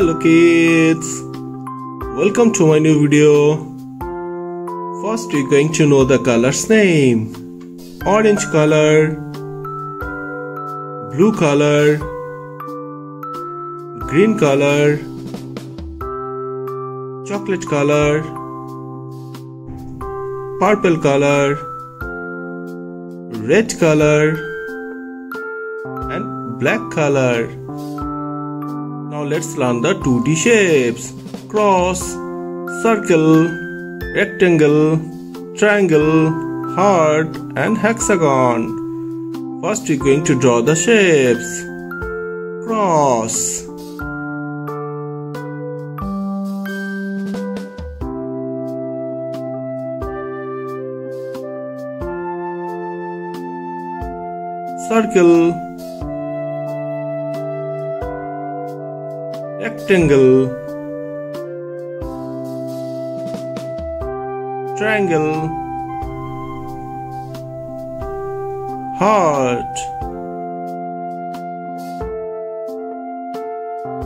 Hello kids, welcome to my new video. First you're going to know the color's name. Orange color, blue color, green color, chocolate color, purple color, red color and black color. Now let's learn the 2D shapes. Cross, circle, rectangle, triangle, heart and hexagon. First we're going to draw the shapes. Cross, circle, rectangle, triangle, heart,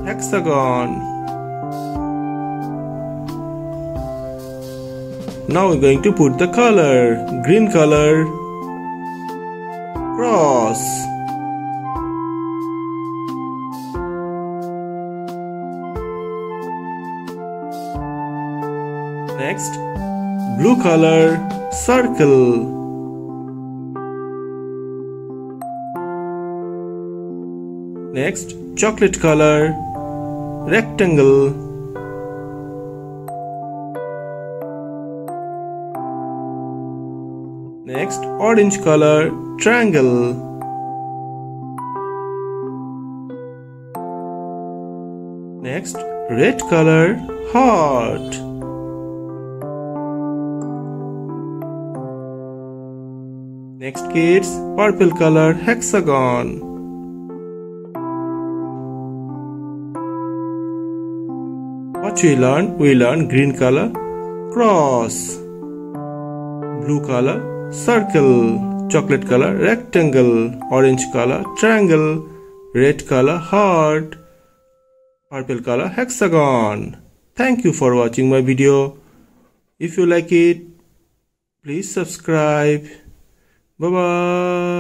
hexagon. Now we're going to put the color. Green color, cross, next blue color, circle, next chocolate color, rectangle, next orange color, triangle, next red color, heart, next kids purple color, hexagon, what we learn green color, cross, blue color, circle, chocolate color, rectangle, orange color, triangle, red color, heart, purple color, hexagon. Thank you for watching my video. If you like it, please subscribe. Bye bye.